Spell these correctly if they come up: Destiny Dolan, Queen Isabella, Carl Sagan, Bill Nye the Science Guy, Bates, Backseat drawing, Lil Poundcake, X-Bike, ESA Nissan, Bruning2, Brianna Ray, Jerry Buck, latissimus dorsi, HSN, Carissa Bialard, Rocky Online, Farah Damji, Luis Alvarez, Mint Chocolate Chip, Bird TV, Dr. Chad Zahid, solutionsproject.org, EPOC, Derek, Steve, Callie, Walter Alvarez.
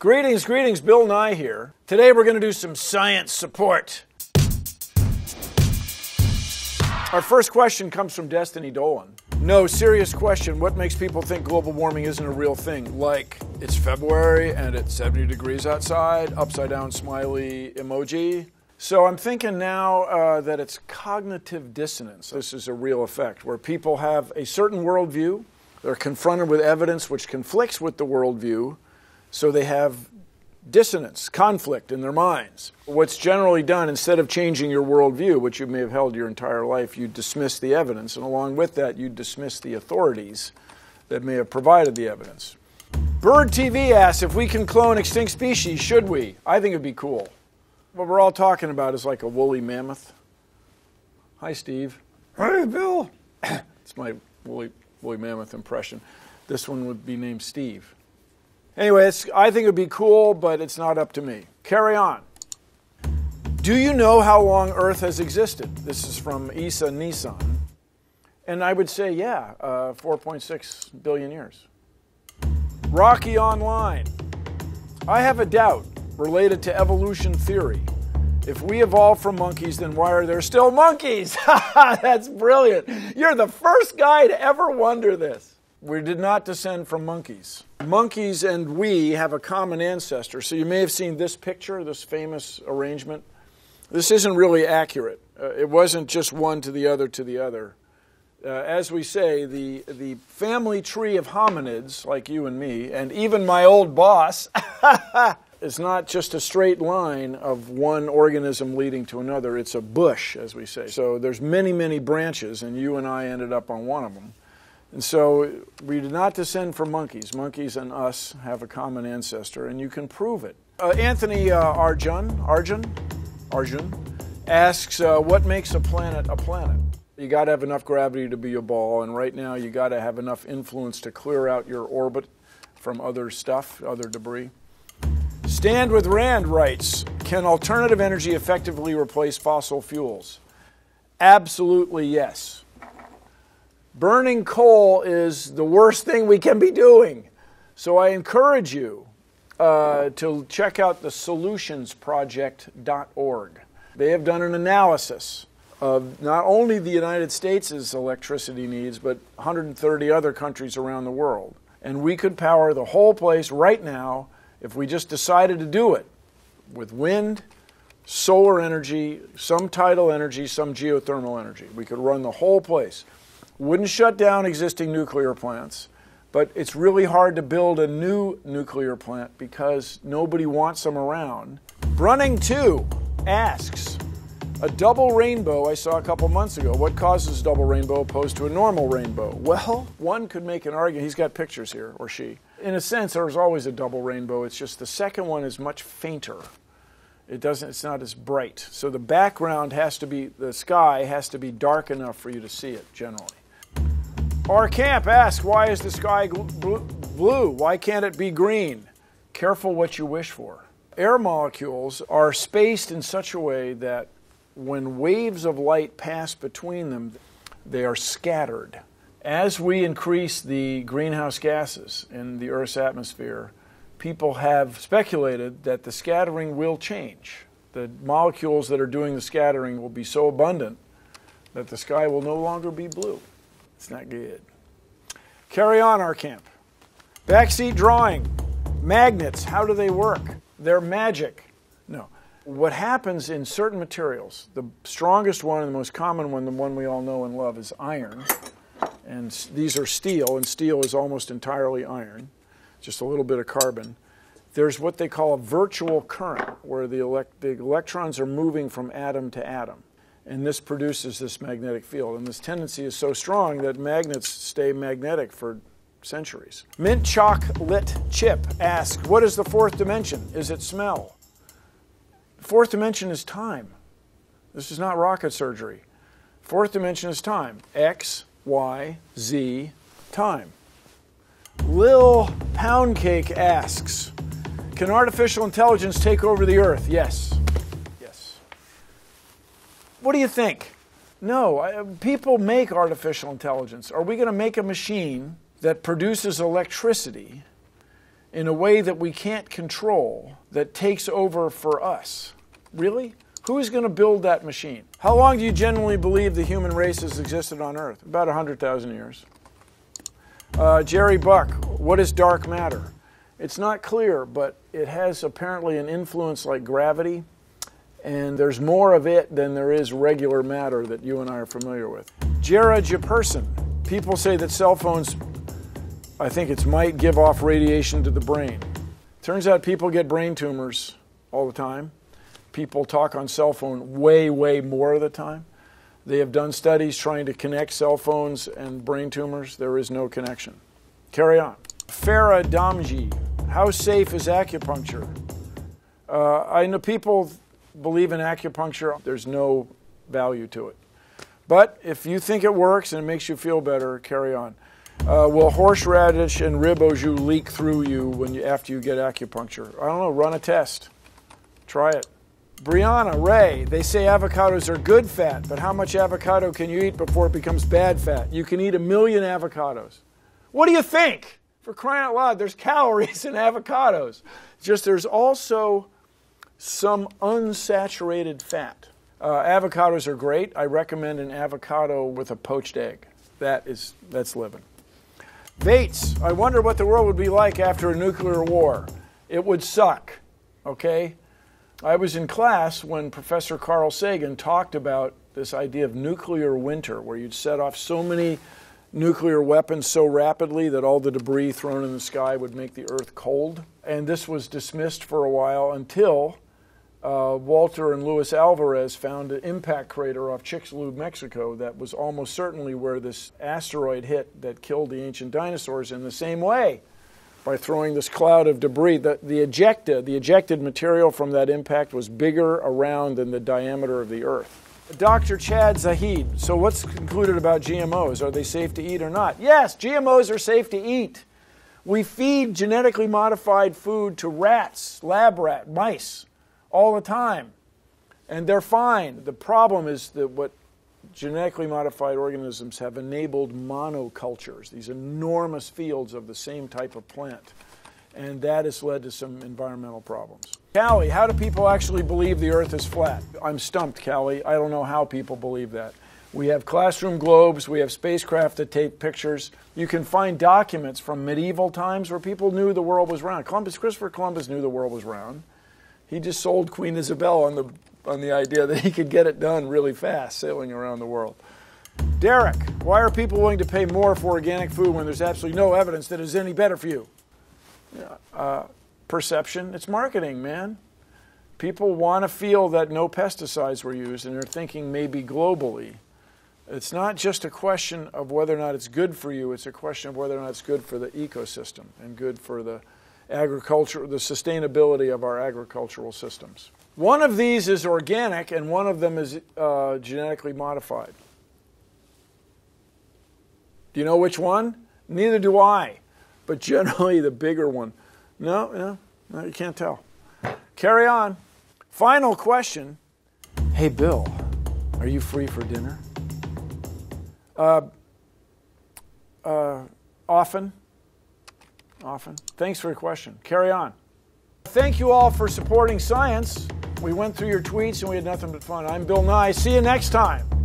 Greetings, Bill Nye here. Today we're going to do some science support. Our first question comes from Destiny Dolan. No, serious question, what makes people think global warming isn't a real thing? Like, it's February and it's 70 degrees outside, upside down smiley emoji. So I'm thinking now that it's cognitive dissonance. This is a real effect where people have a certain worldview, they're confronted with evidence which conflicts with the worldview, so they have dissonance, conflict in their minds. What's generally done, instead of changing your worldview, which you may have held your entire life, you dismiss the evidence, and along with that, you dismiss the authorities that may have provided the evidence. Bird TV asks, if we can clone extinct species, should we? I think it'd be cool. What we're all talking about is like a woolly mammoth. Hi, Steve. Hi, Bill. It's my woolly mammoth impression. This one would be named Steve. Anyway, I think it would be cool, but it's not up to me. Carry on. Do you know how long Earth has existed? This is from ESA Nissan. And I would say, yeah, 4.6 billion years. Rocky Online. I have a doubt related to evolution theory. If we evolved from monkeys, then why are there still monkeys? That's brilliant. You're the first guy to ever wonder this. We did not descend from monkeys. Monkeys and we have a common ancestor. So you may have seen this picture, this famous arrangement. This isn't really accurate. It wasn't just one to the other to the other. As we say, the family tree of hominids, like you and me, and even my old boss, is not just a straight line of one organism leading to another. It's a bush, as we say. So there's many, many branches, and you and I ended up on one of them. And so we did not descend from monkeys. Monkeys and us have a common ancestor, and you can prove it. Anthony Arjun asks, what makes a planet a planet? You got to have enough gravity to be a ball, and right now you got to have enough influence to clear out your orbit from other stuff, other debris. Stand with Rand writes, can alternative energy effectively replace fossil fuels? Absolutely yes. Burning coal is the worst thing we can be doing. So I encourage you to check out the solutionsproject.org. They have done an analysis of not only the United States' electricity needs, but 130 other countries around the world. And we could power the whole place right now if we just decided to do it with wind, solar energy, some tidal energy, some geothermal energy. We could run the whole place. Wouldn't shut down existing nuclear plants, but it's really hard to build a new nuclear plant because nobody wants them around. Bruning2 asks, a double rainbow I saw a couple months ago. What causes double rainbow opposed to a normal rainbow? Well, one could make an argument. He's got pictures here, or she. In a sense, there's always a double rainbow. It's just the second one is much fainter. It's not as bright. So the background has to be, the sky has to be dark enough for you to see it generally. Our camp asks, why is the sky blue? Why can't it be green? Careful what you wish for. Air molecules are spaced in such a way that when waves of light pass between them, they are scattered. As we increase the greenhouse gases in the Earth's atmosphere, people have speculated that the scattering will change. The molecules that are doing the scattering will be so abundant that the sky will no longer be blue. It's not good. Carry on, our camp. Backseat drawing. Magnets, how do they work? They're magic. No. What happens in certain materials, the strongest one and the most common one, the one we all know and love, is iron. And these are steel, and steel is almost entirely iron, just a little bit of carbon. There's what they call a virtual current, where the electrons are moving from atom to atom. And this produces this magnetic field. And this tendency is so strong that magnets stay magnetic for centuries. Mint Chocolate Chip asks, what is the fourth dimension? Is it smell? Fourth dimension is time. This is not rocket surgery. Fourth dimension is time. X, Y, Z, time. Lil Poundcake asks, can artificial intelligence take over the Earth? Yes. What do you think? No, people make artificial intelligence. Are we going to make a machine that produces electricity in a way that we can't control that takes over for us. Really? Who's going to build that machine? How long do you generally believe the human race has existed on Earth? About 100,000 years. Jerry Buck, what is dark matter? It's not clear, but it has apparently an influence like gravity, and there's more of it than there is regular matter that you and I are familiar with. Jared Jepperson, people say that cell phones, I think it might give off radiation to the brain. Turns out people get brain tumors all the time. People talk on cell phone way, way more of the time. They have done studies trying to connect cell phones and brain tumors. There is no connection. Carry on. Farah Damji, how safe is acupuncture? I know people believe in acupuncture. There's no value to it. But if you think it works and it makes you feel better, carry on. Will horseradish and rib au jus leak through you after you get acupuncture? I don't know, run a test. Try it. Brianna Ray, they say avocados are good fat, but how much avocado can you eat before it becomes bad fat? You can eat 1,000,000 avocados. What do you think? For crying out loud, there's calories in avocados. Just there's also some unsaturated fat. Avocados are great. I recommend an avocado with a poached egg. That's living. Bates, I wonder what the world would be like after a nuclear war. It would suck, okay? I was in class when Professor Carl Sagan talked about this idea of nuclear winter, where you'd set off so many nuclear weapons so rapidly that all the debris thrown in the sky would make the earth cold. And this was dismissed for a while until Walter and Luis Alvarez found an impact crater off Chicxulub, Mexico, that was almost certainly where this asteroid hit that killed the ancient dinosaurs in the same way, by throwing this cloud of debris. The ejected material from that impact was bigger around than the diameter of the Earth. Dr. Chad Zahid, so what's concluded about GMOs? Are they safe to eat or not? Yes, GMOs are safe to eat. We feed genetically modified food to rats, mice, all the time, and they're fine. The problem is that what genetically modified organisms have enabled monocultures, these enormous fields of the same type of plant, and that has led to some environmental problems. Callie, how do people actually believe the Earth is flat? I'm stumped, Callie. I don't know how people believe that. We have classroom globes. We have spacecraft that take pictures. You can find documents from medieval times where people knew the world was round. Christopher Columbus knew the world was round. He just sold Queen Isabella on the idea that he could get it done really fast, sailing around the world. Derek, why are people willing to pay more for organic food when there's absolutely no evidence that it's any better for you? Perception, it's marketing, man. People want to feel that no pesticides were used, and they're thinking maybe globally. It's not just a question of whether or not it's good for you, it's a question of whether or not it's good for the ecosystem and good for the agriculture, the sustainability of our agricultural systems. One of these is organic, and one of them is genetically modified. Do you know which one? Neither do I, but generally the bigger one. No, you can't tell. Carry on. Final question. Hey, Bill, are you free for dinner? Often. Thanks for your question. Carry on. Thank you all for supporting science. We went through your tweets and we had nothing but fun. I'm Bill Nye. See you next time.